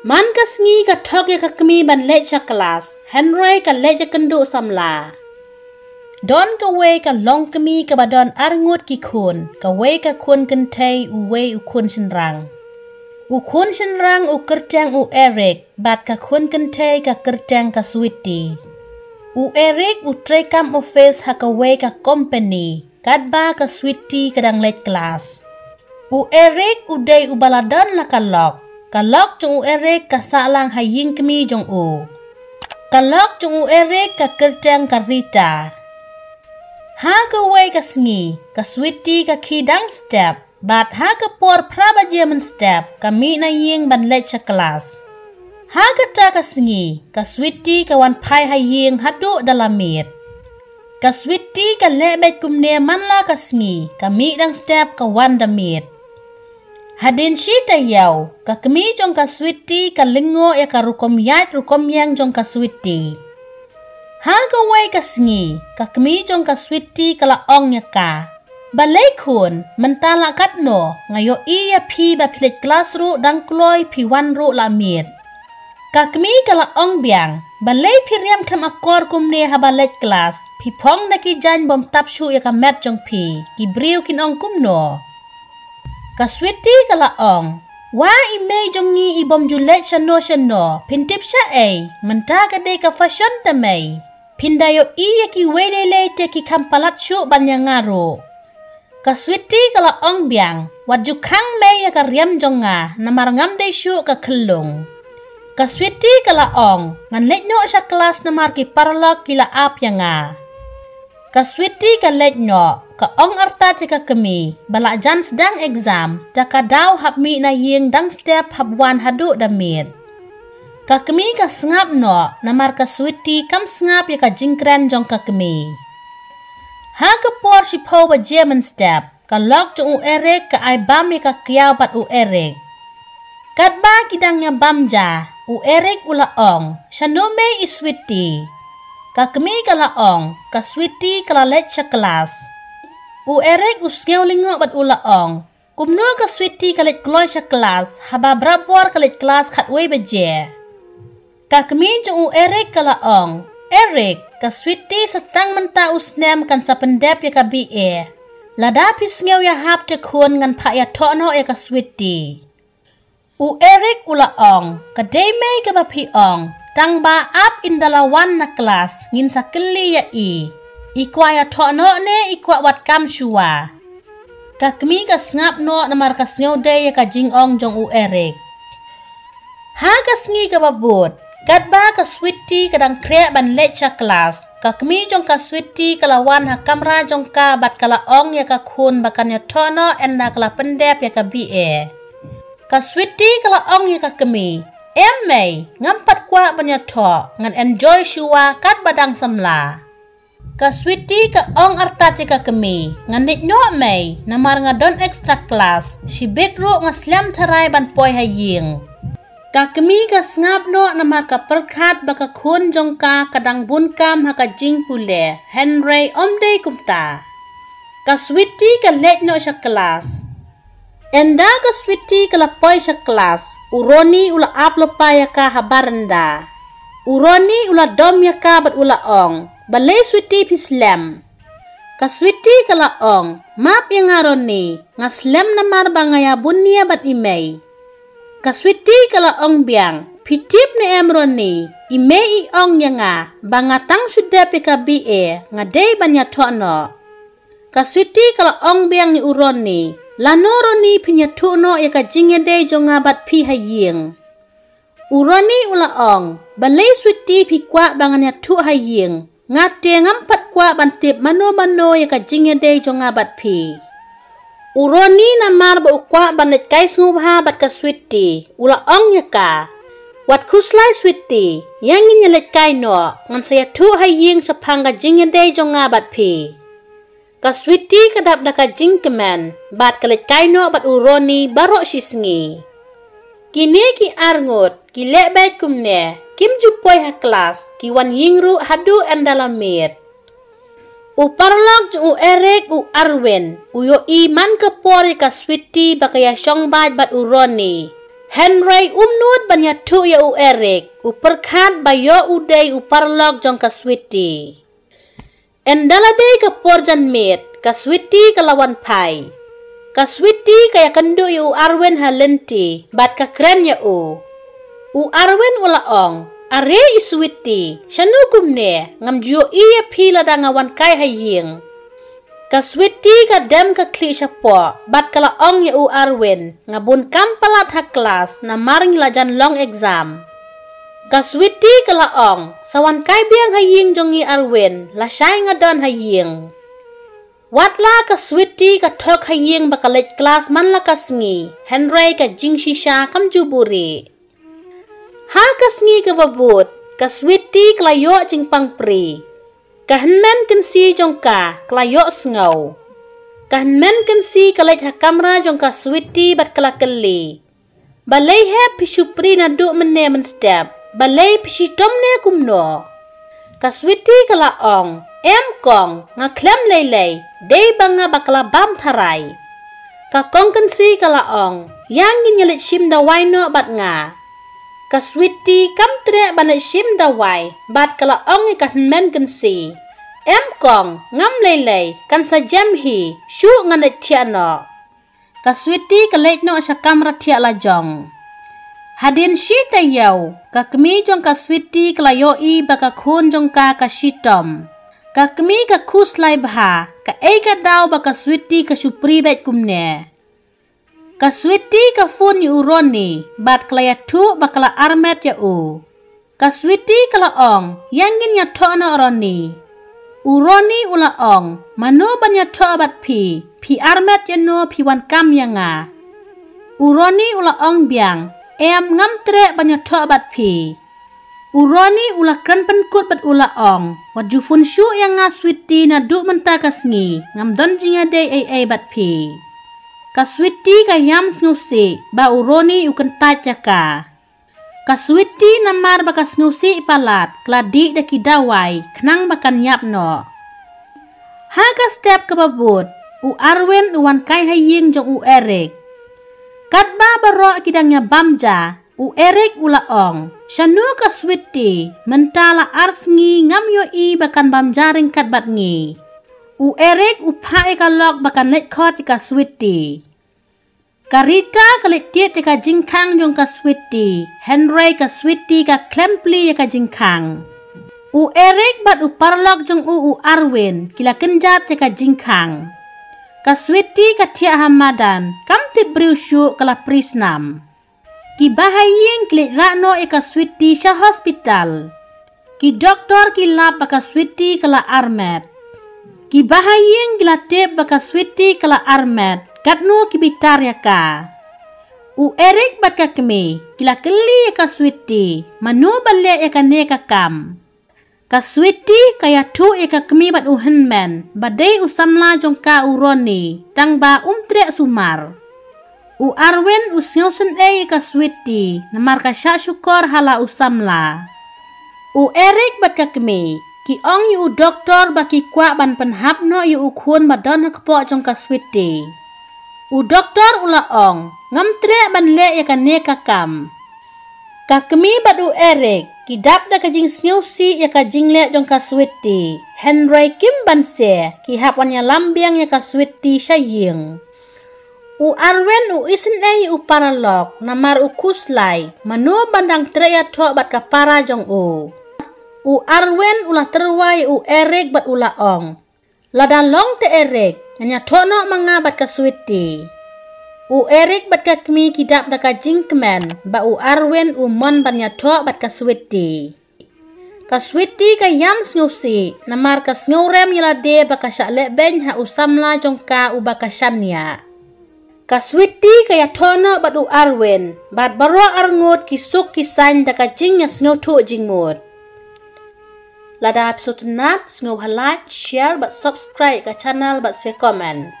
Man kasngi ka tok ya kakmi ban lecha kelas. Henry ka lecha kendu samla. Don ka wei ka long kami ka badon arngut ki kun. Ka wei ka kun kentei uwei ukun senrang. Ukun senrang ukerjang u Eric. Bat ka kun kentei ka kerjang ka Sweetie. U Eric utrekam u face ha ka wei ka company. Kadba ka Sweetie kadang let kelas. U Eric udai u baladon la kalok. Kalok jong u Eric ka salang haying kami jong u. Kalok jong u Eric ka kerjang ka Rita. Haga way ka sngi, ka Sweetie ka kidang step, bat haga por praba German step, kami na ying ban lecha kelas. Haga ta ka sngi, ka Sweetie ka wan pai ha ying hadu dalamit. Ka Sweetie ka lebet kumne manla ka sngi, kami dang step ka wan damit. Hadin shita yaw, ka kami jong ka Sweetie ka lingo ya ka rukom yat rukom yang jong ka Sweetie. Haga way ka sngi, ka kami jong ka Sweetie ka laong ya ka. Balay kun, mentala katno, ngayo iya pi ba pilet kelas ru dang kloy pi wan ru lamit. Ka kami ka laong biang, balay pi riam kam akor kumne ha balet kelas, pi pong na ki jan bom tapsu ya ka met jong pi, ki briw kinong kumno. Ka Sweetie ka laong. Wa imei jongi ibom julet shano shano, pintip sha'ei, mentaga de ka fashion tamei. Pindayo iya ki welele te ki kampalatsyo banyangaro. Ka Sweetie ka laong biang, wadjukang mei ya ka riam jonga, namarangam de syu ka kelung. Ka Sweetie ka laong, nganletnyo sa kelas namar ki paralog kila ap ya nga. Ka Sweetie ka letnyo. Ka ong arta tika kami, balak jan sedang exam, taka daw hap mi na ying dang step hap wan hadu damit. Ka kami ka sengap no, namar ka Sweetie kam sengap ya ka jingkren jong ka kami. Ha ka por si po ba German step, ka log jong u Eric ka ai bam ya ka kiaw bat u Eric. Kat ba kidang ya bam ja, u Eric ula ong, shanome i Sweetie. Ka kami ka laong, ka Sweetie ka lalet sya kelas. U Eric usngew lingo bat u laong. Kumno ka Sweetie kalit kloy sya kelas, haba brabor kalit kelas khatway beje. Ka kami jong u Eric ka laong. Eric, ka Sweetie setang menta usnem kan sapendep ya ka BA. Ladapi sngew ya hap tekun ngan pak ya tokno ya ka Sweetie. U Eric u laong, ka demei ka bapiong. Tang ba up indalawan na kelas, ngin sakeli ya i. Ikwa ya tokno ne ikwa wat kam shua. Ka kami ka sengap no namar ka sngew de ya ka jingong jong u Eric. Ha ka sngi ka babut. Kat ba ka Sweetie kadang krek ban lecha kelas. Ka kami jong ka Sweetie kalawan ha kamra jong ka bat kalaong ya ka kun bakan ya tokno enna kala pendep ya ka BA. Ka Sweetie kalaong ya ka kami. Emei ngampat kwa ban ya tok ngan enjoy shua kat badang samla. Ka Sweetie ka ong artati ka kami, nganit nyo mei, namar nga don extra class, si bedro nga slam taray ban poy haying. Ka kami ka sengap no namar ka perkat baka kun jong ka kadang bunkam haka jing pule, Henry omday kumta. Ka Sweetie ka let nyo sya kelas. Enda ka Sweetie ka lapoy sya kelas, uroni ula ap lopaya ka habarenda. Uroni ula dom ya ka bat ula ong. Balay Sweetie pislam. Ka Sweetie ka laong, map yang aron ni, nga slam namar ba ngayabun niya bat imay. Ka Sweetie ka laong biang, pitip ni emron ni, imay iong niya nga, ba nga tang suda PKBA, nga day ba niya tono. Ka Sweetie ka laong biang ni uron ni, lanoro ni pinyatuno ya ka jingya day jong nga bat pihaying. Uroni ulaong, balay Sweetie pikwa ba nga niya tuhaying. Ngate ngampat kwa bantip mano-mano ya ka jingede jong abat pi. Uroni namar ba ukwa banet kais ngubha bat ka Sweetie, ulaong ya ka. Wat kuslai Sweetie, yang nyelet kai no, ngan saya tu haying sepang ka jingede jong abat pi. Ka Sweetie kadap da ka jingkemen, bat kalet kai no bat uroni barok sisngi. Kini ki arngut, ki lekbait kumne. Kim jupoy ha kelas, kiwan yingru hadu endalamit. U parlog u Eric u Arwin, u yo iman kepori ka Sweetie bakaya syong bat uroni. Henry umnut banyak tu ya u Eric, u perkat bayo uday u parlok jong kaswiti. Endaladay kaporjan mit, kaswiti kalawan pai. Kaswiti kaya kendo ya u Arwen halenti, bat kakren ya u. U Arwen ulaong, are iswiti, syanukumne, ngamjuo iya pila dangawan kai haying. Kaswiti ka dem ka kli po, bat kalaong ya u Arwen, ngabun kampalat ha klas na maring lajan long exam. Kaswiti kalaong, sawan kaibiang haying jongi Arwen, la syay ngadon haying. Watla kaswiti ka tok haying bakalit klas man la kasngi, Henry ka jing shisha kam juburi. Ha kasngi ka babut, kaswiti kalayo jing pangpri. Kahanmen kensi jongka kelayok sengau. Kahanmen kensi kelaj hakamra jongka switi bat kelakeli. Balai hep pisupri naduk mene menstep. Balai pisitomne kumno. Kaswiti kelaong, em kong, ngaklem lelei, dei banga bakla bam tarai. Kakong kensi kelaong, yang ginyelit shim dawaino bat nga. Kaswiti kam tre banat shim dawai, bat kalaong ikahnen gensi. Em kong ngam lelei kan sajam hi, syu nganat tiano. Kaswiti kalekno syakam ratia lajong. Hadin shita yau, kakmi jong kaswiti kelayoi baka kun jong ka kashitom. Kakmi kakus laibha, ka eka daw baka switi kasupri bet kumne. Kaswiti ka fun yu uroni, bat kelayatu bakala armet ya u. Kaswiti kalaong, yangin yatona uroni. Uroni ulaong, manu ban yatoa bat pi, pi armet ya no pi wan kam ya nga. Uroni ulaong biang, em ngam tre ban yatoa bat pi. Uroni ulakran penkut bat ulaong, waju fun syu yang nga switi naduk mentakasngi, ngam don jingadei ei bat pi. Kaswiti kayam snusi, ba uroni ukentat yaka. Kaswiti namar baka snusi ipalat, kladik daki dawai, kenang bakan yapno. Haga step kebabut, u Arwen uwan kai haying jong u Eric. Katba barok kidangnya bamja, u Eric ulaong, syanu kaswiti, mentala arsngi ngam yoi bakan bamjaring katbat ngi. U Eric upai kalok bakan lekkot ika switi. Karita kalitiet ika jingkang jong ka switi. Henry ka switi ka klempli ika jingkang. U Eric bat uparlok jong u Arwen kila kenjat ika jingkang. Ka switi ka tia hamadan kam tibriu syuk kala prisnam. Ki bahaying klit rakno ika switi sya hospital. Ki doktor kila baka switi kala armet. Ki bahaying gilatip baka switi kala armet, katnu kibitar yaka. U Eric bat kakmi, kila keli yaka switi, manu balik yaka nekakam. Kaswiti kaya tu yaka kmi bat uhenmen, badai usamla jongka uroni, tangba umtrek sumar. U Arwen usiusen e yaka switi, namar kasya syukur hala usamla. U Eric bat kakmi, ki ong yu doktor baki kwa ban penhap no yu ukun badon hakpo jong kaswiti. U doktor ula ong, ngam tre ban le yaka nekakam. Kakmi badu Eric, ki dabda kajing sniusi yaka jingle jong kaswiti. Henry kim banse, ki hapwanya lambiang yaka switi syaying. U Arwen u isen e yu paralog, namar u kuslai, manu bandang tre ya tok bat kapara jong u. U Arwen ulah terwai u Eric bat ula ong. Lada long te Eric, nganya tono mangabat kaswiti. U Eric bat kakmi kidap daka jingkmen, ba u Arwen umon ban nyatok bat kaswiti. Kaswiti kayam snyusi, namar kasnyurem yilade baka syaklek ben ha usamla jongka u baka syanya. Kaswiti kaya tono bat u Arwen, bat baro arngut kisuk kisain daka jingnya snyutuk jingut. Lada episode nat, sengau halat, share, but subscribe ke channel, but share comment.